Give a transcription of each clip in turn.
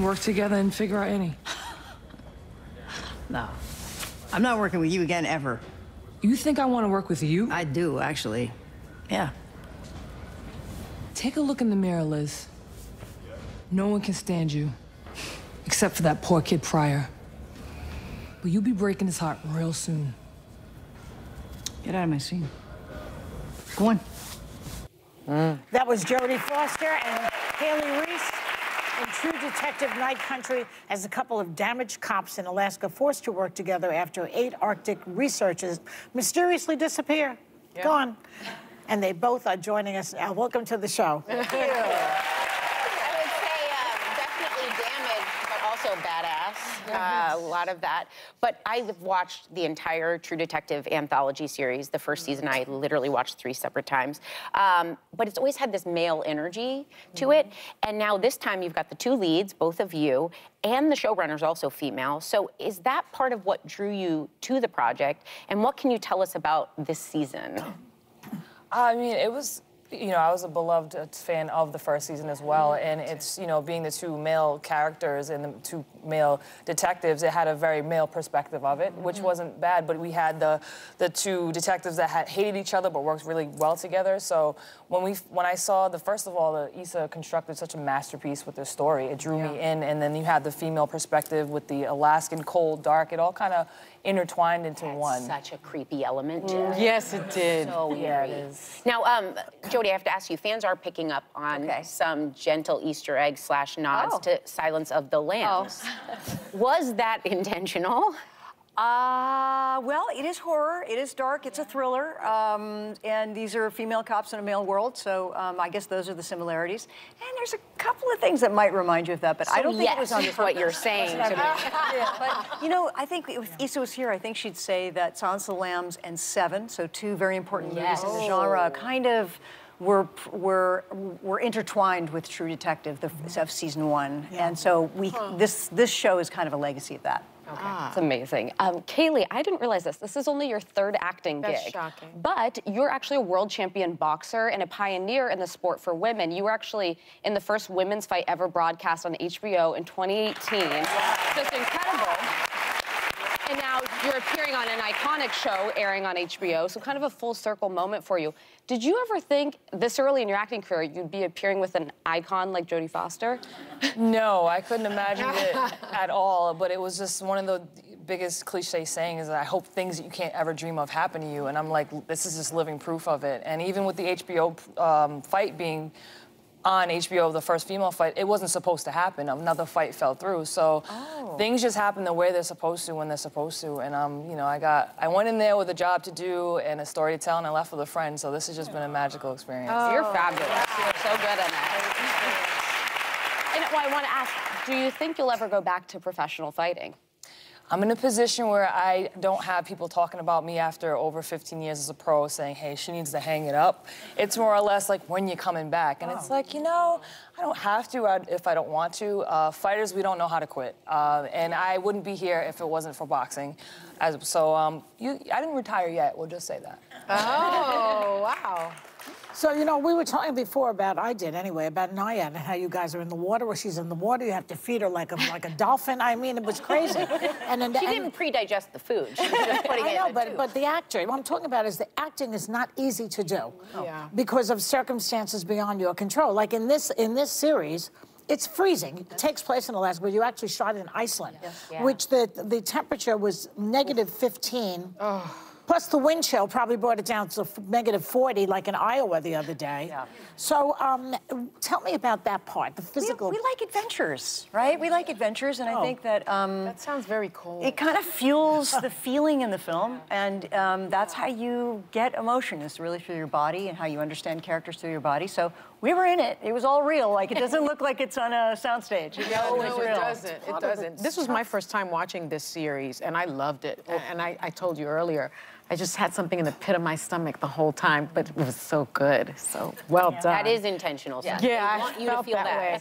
Work together and figure out any. No. I'm not working with you again, ever. You think I want to work with you? I do, actually. Yeah. Take a look in the mirror, Liz. No one can stand you. Except for that poor kid Pryor. But you'll be breaking his heart real soon. Get out of my scene. Go on. That was Jodie Foster and Kali Reis. In True Detective Night Country, as a couple of damaged cops in Alaska forced to work together after 8 Arctic researchers mysteriously disappear. Yeah. Gone. And they both are joining us now. Welcome to the show. Thank you. I would say definitely damaged, but also badass. A lot of that. But I've watched the entire True Detective anthology series. The first season I literally watched 3 separate times. But it's always had this male energy to it. And now this time you've got the 2 leads, both of you, and the showrunner's also female. So is that part of what drew you to the project? And what can you tell us about this season? I mean, it was... You know, I was a beloved fan of the first season as well, and it's, you know, being the 2 male characters and the 2 male detectives, it had a very male perspective of it, which wasn't bad, but we had the 2 detectives that had hated each other but worked really well together. So when I saw the, first of all, the Issa constructed such a masterpiece with their story, it drew me in, and then you had the female perspective with the Alaskan cold, dark, it all kind of intertwined into one. Such a creepy element. Yes, it did. So yeah, it is. Now, Jodie, I have to ask you, fans are picking up on some gentle Easter eggs / nods to Silence of the Lambs. Was that intentional? Well, it is horror, it is dark, it's a thriller, and these are female cops in a male world, so I guess those are the similarities. And there's a couple of things that might remind you of that, but so I don't think it was on purpose. What you're saying to me. But, you know, I think if Issa was here, I think she'd say that Silence of the Lambs and Seven, so 2 very important movies in the genre, kind of were intertwined with True Detective of season 1, and so we this show is kind of a legacy of that. Okay. It's amazing. Kaylee, I didn't realize this. This is only your 3rd acting gig. That's shocking. But you're actually a world champion boxer and a pioneer in the sport for women. You were actually in the first women's fight ever broadcast on HBO in 2018. Wow. Just incredible. And now you're appearing on an iconic show airing on HBO, so kind of a full circle moment for you. Did you ever think this early in your acting career you'd be appearing with an icon like Jodie Foster? No, I couldn't imagine it at all, but it was just one of the biggest cliche sayings that I hope things that you can't ever dream of happen to you, and I'm like, this is just living proof of it. And even with the HBO fight being on HBO, the first female fight, it wasn't supposed to happen. Another fight fell through, so things just happen the way they're supposed to when they're supposed to. And you know, I went in there with a job to do and a story to tell, and I left with a friend. So this has just been a magical experience. Oh, you're fabulous. Yeah. You're so good at that. And well, I want to ask, do you think you'll ever go back to professional fighting? I'm in a position where I don't have people talking about me after over 15 years as a pro saying, hey, she needs to hang it up. It's more or less like, when you're coming back. And it's like, you know, I don't have to if I don't want to. Fighters, we don't know how to quit. And I wouldn't be here if it wasn't for boxing. So I didn't retire yet, we'll just say that. Oh, wow. So, you know, we were talking before about, I did anyway, about Naya and how you guys are in the water. Where she's in the water, you have to feed her like a dolphin. I mean, it was crazy. And then she didn't pre-digest the food. She was just putting it in the tube. But the actor, what I'm talking about is the acting is not easy to do because of circumstances beyond your control. Like in this series, it's freezing. It takes place in Alaska, but you actually shot in Iceland, which the temperature was -15. Oh. Plus, the wind chill probably brought it down to -40, like in Iowa the other day. Yeah. So, tell me about that part, the physical... We like adventures, right? We like adventures, and I think that... that sounds very cold. It kind of fuels the feeling in the film, and that's how you get emotion, is really through your body and how you understand characters through your body. So, we were in it. It was all real. Like, it doesn't look like it's on a soundstage. No, it doesn't. It doesn't. This was my first time watching this series, and I loved it. And I told you earlier, I just had something in the pit of my stomach the whole time, but it was so good. So well done. That is intentional. Yeah, I want you to feel that way.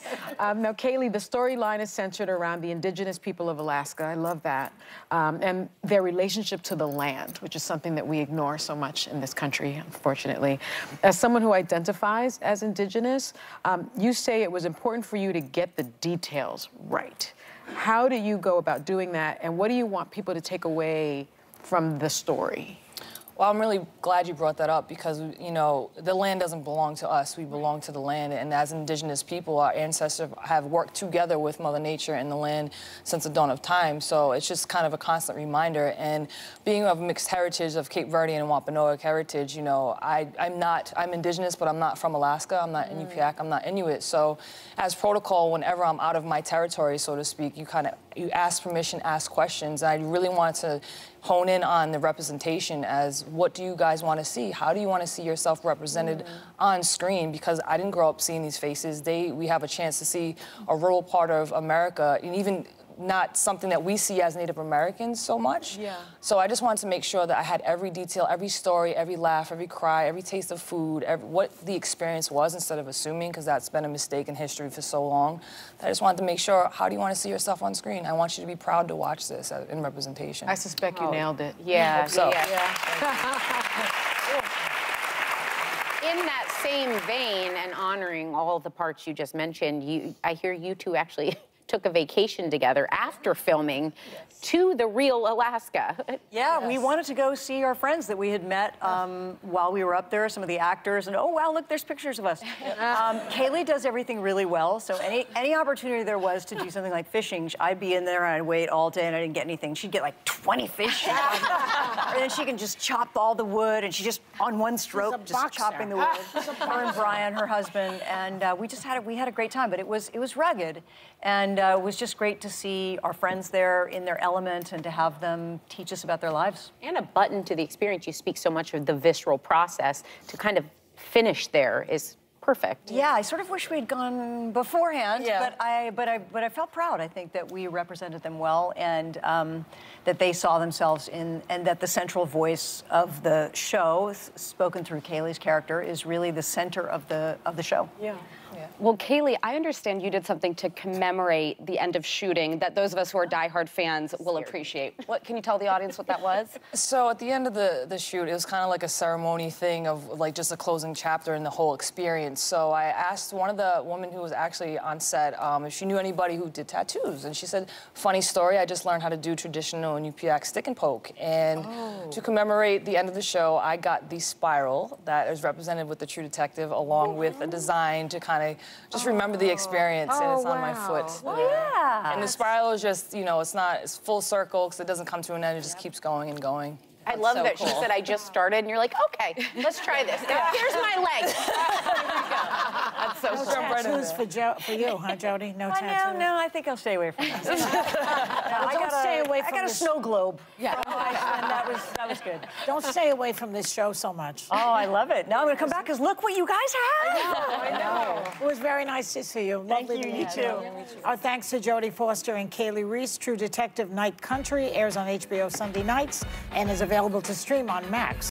Now, Kaylee, the storyline is centered around the indigenous people of Alaska. I love that. And their relationship to the land, which is something that we ignore so much in this country, unfortunately. As someone who identifies as indigenous, you say it was important for you to get the details right. How do you go about doing that, and what do you want people to take away from the story? Well, I'm really glad you brought that up because, you know, the land doesn't belong to us. We belong to the land, and as indigenous people, our ancestors have worked together with Mother Nature and the land since the dawn of time, so it's just kind of a constant reminder. And being of mixed heritage, of Cape Verde and Wampanoag heritage, you know, I'm indigenous, but I'm not from Alaska. I'm not Inupiaq. I'm not Inuit. So as protocol, whenever I'm out of my territory, so to speak, you ask permission, ask questions, and I really wanted to hone in on the representation as what do you guys want to see? How do you want to see yourself represented on screen? Because I didn't grow up seeing these faces. We have a chance to see a rural part of America, and even not something that we see as Native Americans so much. Yeah. So I just wanted to make sure that I had every detail, every story, every laugh, every cry, every taste of food, what the experience was, instead of assuming, because that's been a mistake in history for so long. I just wanted to make sure, how do you want to see yourself on screen? I want you to be proud to watch this in representation. I suspect you nailed it. Yeah. I hope so. In that same vein, and honoring all the parts you just mentioned, I hear you two actually took a vacation together after filming to the real Alaska. Yeah, we wanted to go see our friends that we had met while we were up there, some of the actors, and oh, wow, look, there's pictures of us. Kaylee does everything really well, so any opportunity there was to do something like fishing, I'd be in there and I'd wait all day and I didn't get anything. She'd get like 20 fish. And then she can just chop all the wood, and she just, on one stroke, just chopping the wood. Her and Brian, her husband, and we had a great time, but it was rugged. And it was just great to see our friends there in their element and to have them teach us about their lives. And a button to the experience. You speak so much of the visceral process. To kind of finish there is perfect. Yeah, I sort of wish we'd gone beforehand, but I felt proud, I think, that we represented them well, and that they saw themselves in, and that the central voice of the show, spoken through Kaylee's character, is really the center of the show. Yeah. Yeah. Well, Kaylee, I understand you did something to commemorate the end of shooting that those of us who are diehard fans will appreciate. What can you tell the audience what that was? So at the end of the shoot, it was kind of like a ceremony thing of like just a closing chapter in the whole experience. So I asked one of the women who was actually on set if she knew anybody who did tattoos, and she said, "Funny story, I just learned how to do traditional Inupiaq stick and poke." And to commemorate the end of the show, I got the spiral that is represented with the True Detective, along with a design to kind of just remember the experience, and it's on my foot. Well, yeah. And the spiral is just, you know, it's full circle, because it doesn't come to an end, it just keeps going and going. I love that she said, "I just started," and you're like, "Okay, let's try this. Here's my leg." That's so cool. Tattoos for you, huh, Jodie? No tattoos? No, I think I'll stay away from this. I got a snow globe. Yeah. And that was good. Don't stay away from this show so much. Oh, I love it. Now I'm going to come back, because look what you guys have. I know. It was very nice to see you. Thank you. You too. Our thanks to Jodie Foster and Kali Reis. True Detective Night Country airs on HBO Sunday nights and is available to stream on Max.